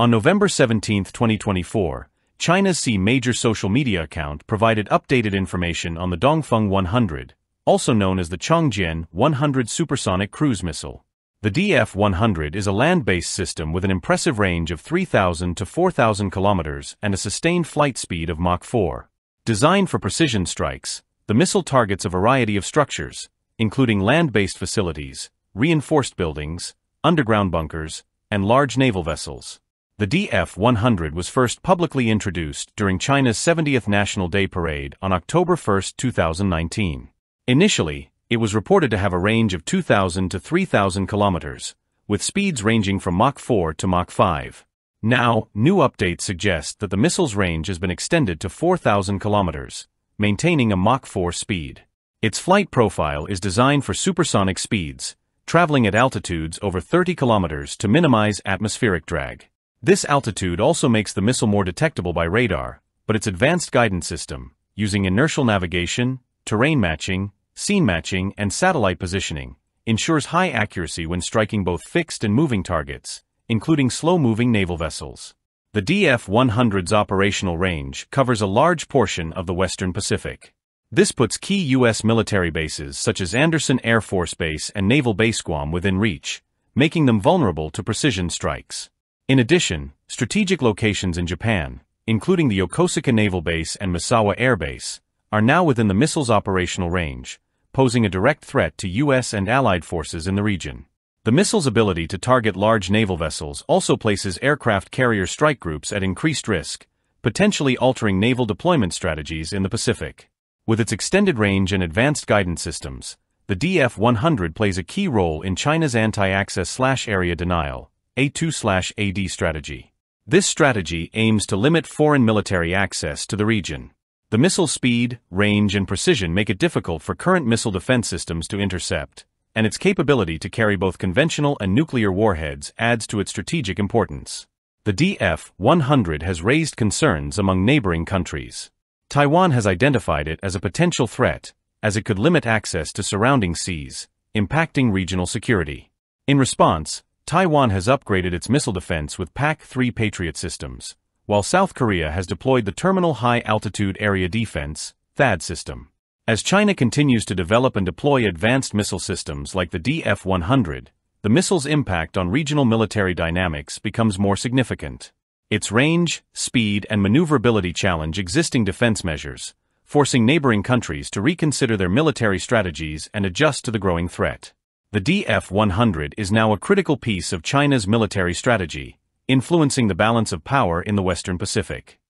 On November 17, 2024, China's major social media account provided updated information on the Dongfeng-100, also known as the Changjian-100 supersonic cruise missile. The DF-100 is a land-based system with an impressive range of 3,000 to 4,000 kilometers and a sustained flight speed of Mach 4. Designed for precision strikes, the missile targets a variety of structures, including land-based facilities, reinforced buildings, underground bunkers, and large naval vessels. The DF-100 was first publicly introduced during China's 70th National Day Parade on October 1, 2019. Initially, it was reported to have a range of 2,000 to 3,000 kilometers, with speeds ranging from Mach 4 to Mach 5. Now, new updates suggest that the missile's range has been extended to 4,000 kilometers, maintaining a Mach 4 speed. Its flight profile is designed for supersonic speeds, traveling at altitudes over 30 kilometers to minimize atmospheric drag. This altitude also makes the missile more detectable by radar, but its advanced guidance system, using inertial navigation, terrain matching, scene matching, and satellite positioning, ensures high accuracy when striking both fixed and moving targets, including slow-moving naval vessels. The DF-100's operational range covers a large portion of the Western Pacific. This puts key U.S. military bases such as Andersen Air Force Base and Naval Base Guam within reach, making them vulnerable to precision strikes. In addition, strategic locations in Japan, including the Yokosuka Naval Base and Misawa Air Base, are now within the missile's operational range, posing a direct threat to U.S. and allied forces in the region. The missile's ability to target large naval vessels also places aircraft carrier strike groups at increased risk, potentially altering naval deployment strategies in the Pacific. With its extended range and advanced guidance systems, the DF-100 plays a key role in China's anti-access/area denial, A2/AD strategy. This strategy aims to limit foreign military access to the region. The missile's speed, range, and precision make it difficult for current missile defense systems to intercept, and its capability to carry both conventional and nuclear warheads adds to its strategic importance. The DF-100 has raised concerns among neighboring countries. Taiwan has identified it as a potential threat, as it could limit access to surrounding seas, impacting regional security. In response, Taiwan has upgraded its missile defense with PAC-3 Patriot systems, while South Korea has deployed the Terminal High Altitude Area Defense (THAAD) system. As China continues to develop and deploy advanced missile systems like the DF-100, the missile's impact on regional military dynamics becomes more significant. Its range, speed, and maneuverability challenge existing defense measures, forcing neighboring countries to reconsider their military strategies and adjust to the growing threat. The DF-100 is now a critical piece of China's military strategy, influencing the balance of power in the Western Pacific.